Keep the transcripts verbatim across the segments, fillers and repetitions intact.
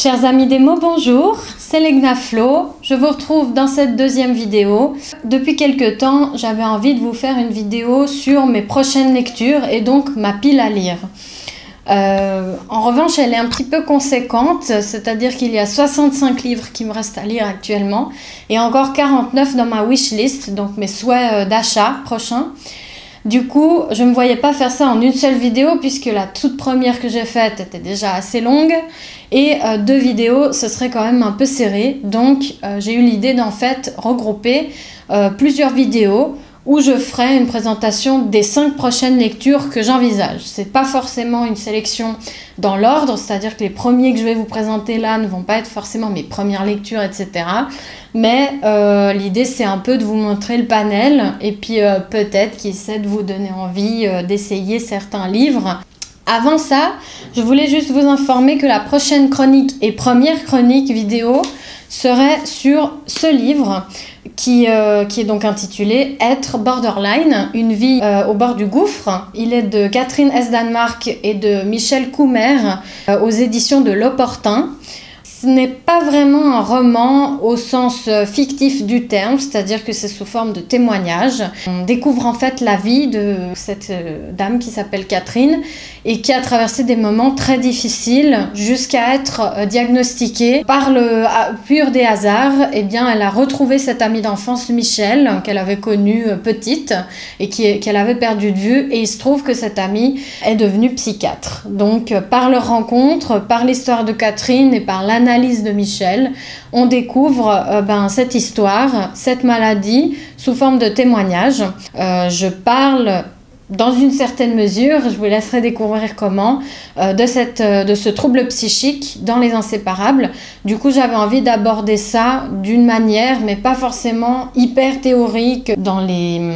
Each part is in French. Chers amis des mots, bonjour, c'est Legnaflow. Je vous retrouve dans cette deuxième vidéo. Depuis quelques temps, j'avais envie de vous faire une vidéo sur mes prochaines lectures et donc ma pile à lire. Euh, en revanche, elle est un petit peu conséquente, c'est-à-dire qu'il y a soixante-cinq livres qui me restent à lire actuellement et encore quarante-neuf dans ma wish list, donc mes souhaits d'achat prochains. Du coup, je ne me voyais pas faire ça en une seule vidéo puisque la toute première que j'ai faite était déjà assez longue et euh, deux vidéos, ce serait quand même un peu serré. Donc, euh, j'ai eu l'idée d'en fait regrouper euh, plusieurs vidéos où je ferai une présentation des cinq prochaines lectures que j'envisage. C'est pas forcément une sélection dans l'ordre, c'est-à-dire que les premiers que je vais vous présenter là ne vont pas être forcément mes premières lectures, et cetera. Mais euh, l'idée, c'est un peu de vous montrer le panel et puis euh, peut-être qu'il essaie de vous donner envie euh, d'essayer certains livres. Avant ça, je voulais juste vous informer que la prochaine chronique et première chronique vidéo serait sur ce livre qui, euh, qui est donc intitulé Être Borderline, une vie euh, au bord du gouffre. Il est de Catherine S. Danemark et de Michel Kummer euh, aux éditions de L'Opportun. Ce n'est pas vraiment un roman au sens fictif du terme, c'est-à-dire que c'est sous forme de témoignage. On découvre en fait la vie de cette dame qui s'appelle Catherine et qui a traversé des moments très difficiles jusqu'à être diagnostiquée par le pur des hasards. Eh bien, elle a retrouvé cette amie d'enfance Michel qu'elle avait connue petite et qu'elle avait perdu de vue, et il se trouve que cette amie est devenue psychiatre. Donc par leur rencontre, par l'histoire de Catherine et par l'analyse L'analyse de Michel, on découvre euh, ben, cette histoire, cette maladie sous forme de témoignage. Euh, je parle dans une certaine mesure, je vous laisserai découvrir comment, euh, de, cette, euh, de ce trouble psychique dans Les Inséparables. Du coup, j'avais envie d'aborder ça d'une manière, mais pas forcément hyper théorique dans les mm,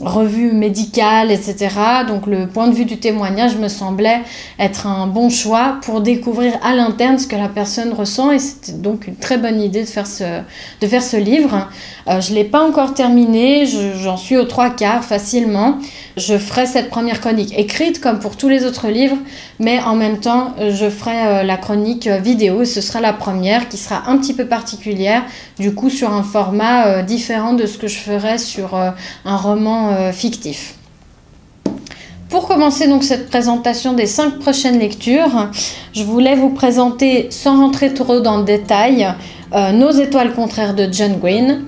revues médicales, et cetera. Donc, le point de vue du témoignage me semblait être un bon choix pour découvrir à l'interne ce que la personne ressent. Et c'était donc une très bonne idée de faire ce, de faire ce livre. Euh, je ne l'ai pas encore terminé, j'en suis aux trois quarts facilement. Je Je ferai cette première chronique écrite comme pour tous les autres livres, mais en même temps je ferai la chronique vidéo. Ce sera la première qui sera un petit peu particulière, du coup sur un format différent de ce que je ferai sur un roman fictif. Pour commencer donc cette présentation des cinq prochaines lectures, je voulais vous présenter, sans rentrer trop dans le détail, euh, Nos étoiles contraires de John Green.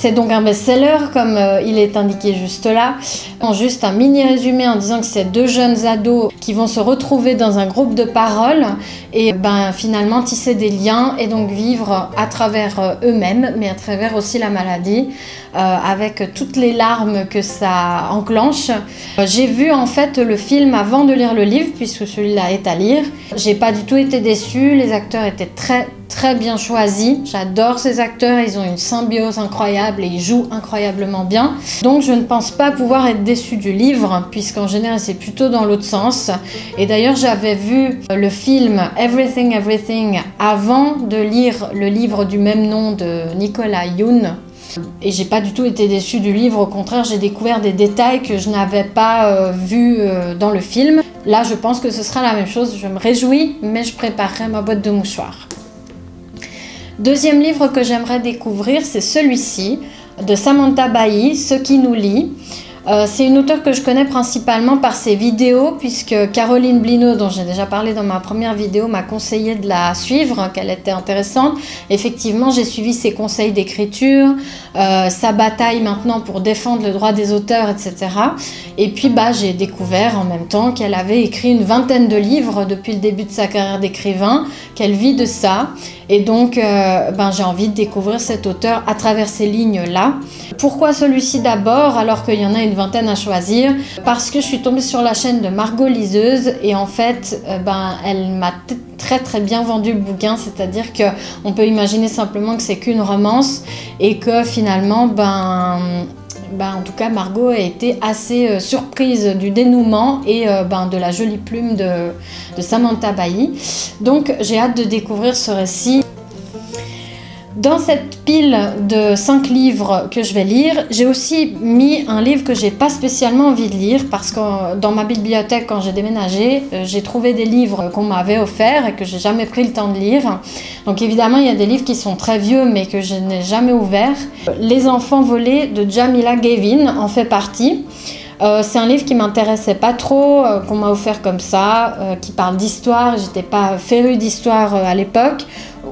C'est donc un best-seller, comme euh, il est indiqué juste là, en juste un mini-résumé en disant que c'est deux jeunes ados qui vont se retrouver dans un groupe de parole et ben, finalement tisser des liens et donc vivre à travers euh, eux-mêmes, mais à travers aussi la maladie, euh, avec toutes les larmes que ça enclenche. Euh, J'ai vu en fait le film avant de lire le livre, puisque celui-là est à lire. J'ai pas du tout été déçue, les acteurs étaient très très bien choisis. J'adore ces acteurs, ils ont une symbiose incroyable et ils jouent incroyablement bien. Donc je ne pense pas pouvoir être déçue du livre, puisqu'en général c'est plutôt dans l'autre sens. Et d'ailleurs j'avais vu le film Everything Everything avant de lire le livre du même nom de Nicolas Yoon. Et j'ai pas du tout été déçue du livre, au contraire j'ai découvert des détails que je n'avais pas euh, vus euh, dans le film. Là je pense que ce sera la même chose, je me réjouis, mais je préparerai ma boîte de mouchoirs. Deuxième livre que j'aimerais découvrir, c'est celui-ci, de Samantha Bailly, Ce qui nous lie. Euh, c'est une auteure que je connais principalement par ses vidéos, puisque Caroline Blineau, dont j'ai déjà parlé dans ma première vidéo, m'a conseillé de la suivre, qu'elle était intéressante. Effectivement, j'ai suivi ses conseils d'écriture, euh, sa bataille maintenant pour défendre le droit des auteurs, et cetera. Et puis, bah, j'ai découvert en même temps qu'elle avait écrit une vingtaine de livres depuis le début de sa carrière d'écrivain, qu'elle vit de ça. Et donc, euh, ben, j'ai envie de découvrir cet auteur à travers ces lignes-là. Pourquoi celui-ci d'abord, alors qu'il y en a une vingtaine à choisir? Parce que je suis tombée sur la chaîne de Margaud Liseuse et en fait, euh, ben, elle m'a très très bien vendu le bouquin, c'est-à-dire qu'on peut imaginer simplement que c'est qu'une romance et que finalement, ben... Ben, en tout cas, Margot a été assez euh, surprise du dénouement et euh, ben, de la jolie plume de, de Samantha Bailly. Donc, j'ai hâte de découvrir ce récit. Dans cette pile de cinq livres que je vais lire, j'ai aussi mis un livre que j'ai pas spécialement envie de lire parce que dans ma bibliothèque, quand j'ai déménagé, j'ai trouvé des livres qu'on m'avait offerts et que j'ai jamais pris le temps de lire. Donc évidemment, il y a des livres qui sont très vieux mais que je n'ai jamais ouverts. Les enfants volés de Jamila Gavin en fait partie. Euh, c'est un livre qui m'intéressait pas trop, euh, qu'on m'a offert comme ça, euh, qui parle d'histoire. J'étais pas férue d'histoire euh, à l'époque.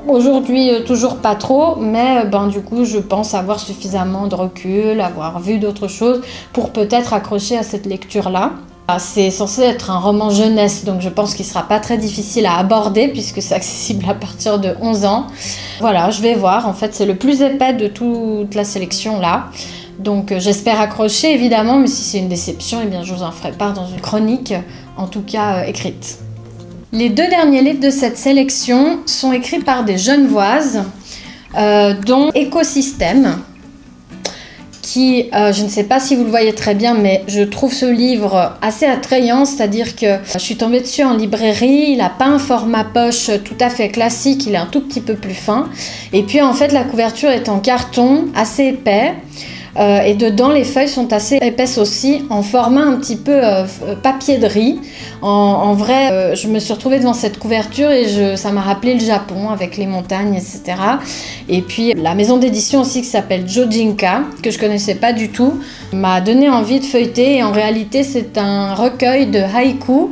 Aujourd'hui, euh, toujours pas trop, mais euh, ben, du coup, je pense avoir suffisamment de recul, avoir vu d'autres choses pour peut-être accrocher à cette lecture-là. Ah, c'est censé être un roman jeunesse, donc je pense qu'il sera pas très difficile à aborder puisque c'est accessible à partir de onze ans. Voilà, je vais voir. En fait, c'est le plus épais de toute la sélection là. Donc euh, j'espère accrocher évidemment, mais si c'est une déception, eh bien, je vous en ferai part dans une chronique, en tout cas euh, écrite. Les deux derniers livres de cette sélection sont écrits par des Genevoises, euh, dont Écosystème, qui, euh, je ne sais pas si vous le voyez très bien, mais je trouve ce livre assez attrayant, c'est-à-dire que je suis tombée dessus en librairie, il n'a pas un format poche tout à fait classique, il est un tout petit peu plus fin, et puis en fait la couverture est en carton assez épais, Euh, et dedans, les feuilles sont assez épaisses aussi, en format un petit peu euh, papier de riz. En, en vrai, euh, je me suis retrouvée devant cette couverture et je, ça m'a rappelé le Japon avec les montagnes, et cetera. Et puis, la maison d'édition aussi qui s'appelle Jojinka, que je connaissais pas du tout, m'a donné envie de feuilleter. Et en réalité, c'est un recueil de haïkus,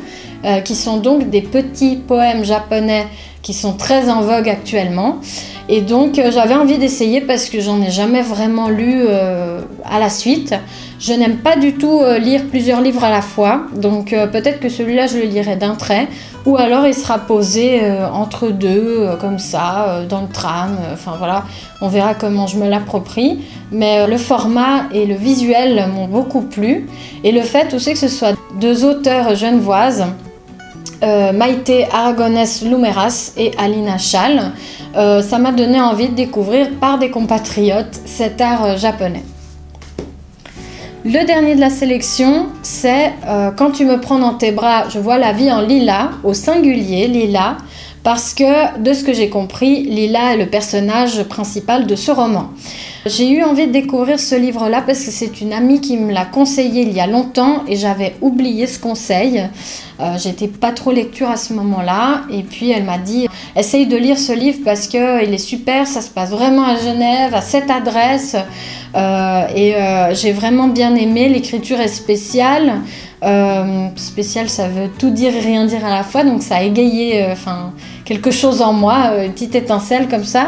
euh, qui sont donc des petits poèmes japonais qui sont très en vogue actuellement. Et donc euh, j'avais envie d'essayer parce que j'en ai jamais vraiment lu euh, à la suite. Je n'aime pas du tout euh, lire plusieurs livres à la fois, donc euh, peut-être que celui-là je le lirai d'un trait, ou alors il sera posé euh, entre deux, euh, comme ça, euh, dans le tram, enfin euh, voilà, on verra comment je me l'approprie. Mais euh, le format et le visuel m'ont beaucoup plu, et le fait aussi que ce soit deux auteurs genevoises, Euh, Maïté Aragonès Lumeras et Alina Schall, euh, ça m'a donné envie de découvrir par des compatriotes cet art euh, japonais. Le dernier de la sélection, c'est euh, Quand tu me prends dans tes bras, je vois la vie en Lila, au singulier Lila, parce que de ce que j'ai compris, Lila est le personnage principal de ce roman. J'ai eu envie de découvrir ce livre-là parce que c'est une amie qui me l'a conseillé il y a longtemps et j'avais oublié ce conseil. Euh, J'étais pas trop lecture à ce moment-là et puis elle m'a dit « Essaye de lire ce livre parce qu'il est super, ça se passe vraiment à Genève, à cette adresse. Euh, » Et euh, j'ai vraiment bien aimé, l'écriture est spéciale. Euh, spécial, ça veut tout dire et rien dire à la fois, donc ça a égayé enfin euh, quelque chose en moi, euh, une petite étincelle comme ça.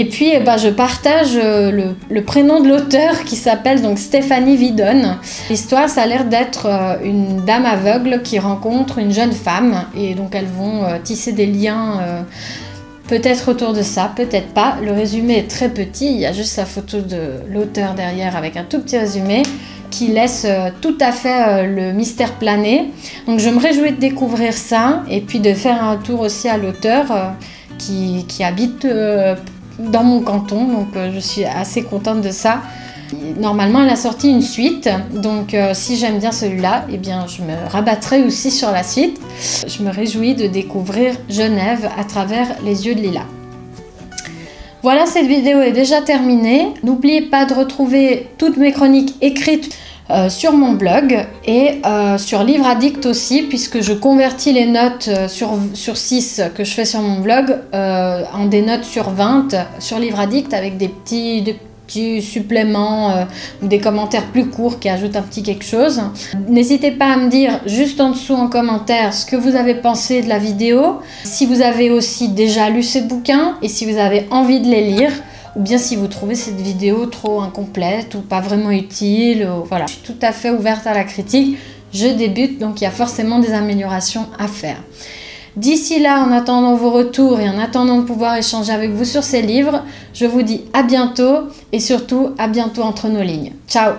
Et puis eh ben, je partage euh, le, le prénom de l'auteur qui s'appelle donc Stéphanie Vidonne. L'histoire, ça a l'air d'être euh, une dame aveugle qui rencontre une jeune femme et donc elles vont euh, tisser des liens euh, peut-être autour de ça, peut-être pas. Le résumé est très petit, il y a juste la photo de l'auteur derrière avec un tout petit résumé qui laisse tout à fait le mystère planer. Donc je me réjouis de découvrir ça et puis de faire un tour aussi à l'auteur qui, qui habite dans mon canton, donc je suis assez contente de ça. Normalement elle a sorti une suite, donc si j'aime bien celui-là, eh bien je me rabattrai aussi sur la suite. Je me réjouis de découvrir Genève à travers les yeux de Lila. Voilà, cette vidéo est déjà terminée. N'oubliez pas de retrouver toutes mes chroniques écrites euh, sur mon blog et euh, sur Livre Addict aussi, puisque je convertis les notes sur, sur six que je fais sur mon blog euh, en des notes sur vingt sur Livre Addict avec des petits... Des petits suppléments euh, ou des commentaires plus courts qui ajoutent un petit quelque chose. N'hésitez pas à me dire juste en dessous en commentaire ce que vous avez pensé de la vidéo, si vous avez aussi déjà lu ces bouquins et si vous avez envie de les lire ou bien si vous trouvez cette vidéo trop incomplète ou pas vraiment utile. Ou... Voilà, je suis tout à fait ouverte à la critique. Je débute donc il y a forcément des améliorations à faire. D'ici là, en attendant vos retours et en attendant de pouvoir échanger avec vous sur ces livres, je vous dis à bientôt et surtout à bientôt entre nos lignes. Ciao!